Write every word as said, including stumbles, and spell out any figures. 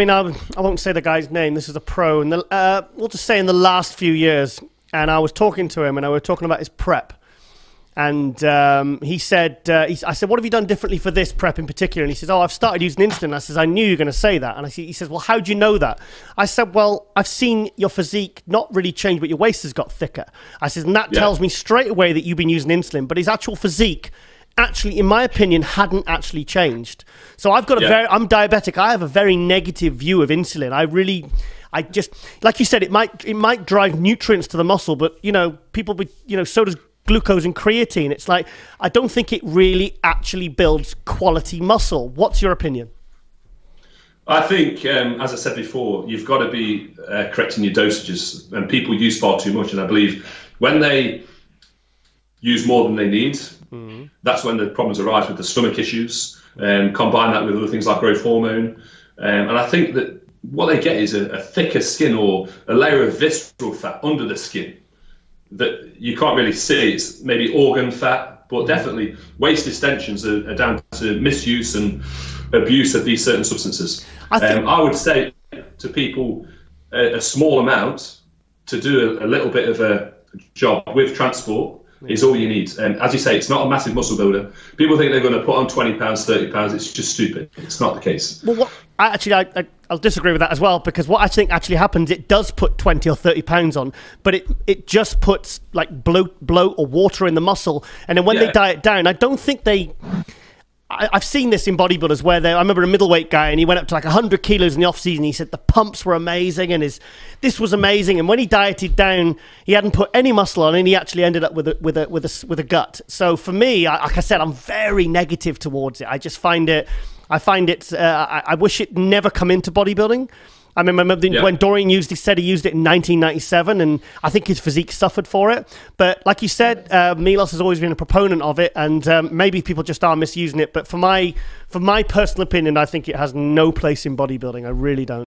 mean, I, I won't say the guy's name. This is a pro. And the, uh, we'll just say in the last few years, and I was talking to him, and I were talking about his prep. And um, he said, uh, he, I said, what have you done differently for this prep in particular? And he says, oh, I've started using insulin. I says, I knew you were going to say that. And I see, he says, well, how do you know that? I said, well, I've seen your physique not really change, but your waist has got thicker. I says, and that yeah. tells me straight away that you've been using insulin. But his actual physique, actually, in my opinion, hadn't actually changed. So I've got a yeah. very, I'm diabetic. I have a very negative view of insulin. I really... I just, like you said, it might it might drive nutrients to the muscle, but, you know, people be, you know, so does glucose and creatine. It's like, I don't think it really actually builds quality muscle. What's your opinion? I think, um, as I said before, you've got to be uh, correcting your dosages, and people use far too much. And I believe when they use more than they need, mm-hmm. that's when the problems arise with the stomach issues, and um, combine that with other things like growth hormone. Um, and I think that what they get is a, a thicker skin or a layer of visceral fat under the skin that you can't really see. It's maybe organ fat, but definitely waist distensions are, are down to misuse and abuse of these certain substances. I, think um, I would say to people a, a small amount to do a, a little bit of a job with transport yeah. is all you need. And as you say, it's not a massive muscle builder. People think they're going to put on twenty pounds, thirty pounds. It's just stupid. It's not the case. Well, what, I actually, I, I... I'll disagree with that as well, because what I think actually happens, it does put twenty or thirty pounds on, but it it just puts like bloat, bloat or water in the muscle, and then when yeah. they diet down, I don't think they... I, I've seen this in bodybuilders where they... I remember a middleweight guy, and he went up to like a hundred kilos in the off-season. He said the pumps were amazing, and his this was amazing, and when he dieted down, he hadn't put any muscle on, and he actually ended up with a, with a, with a, with a gut. So for me, I, like I said, I'm very negative towards it. I just find it... I find it, uh, I, I wish it never come into bodybuilding. I remember yeah. when Dorian used it, he said he used it in nineteen ninety-seven, and I think his physique suffered for it. But like you said, uh, Milos has always been a proponent of it, and um, maybe people just are misusing it. But for my, for my personal opinion, I think it has no place in bodybuilding. I really don't.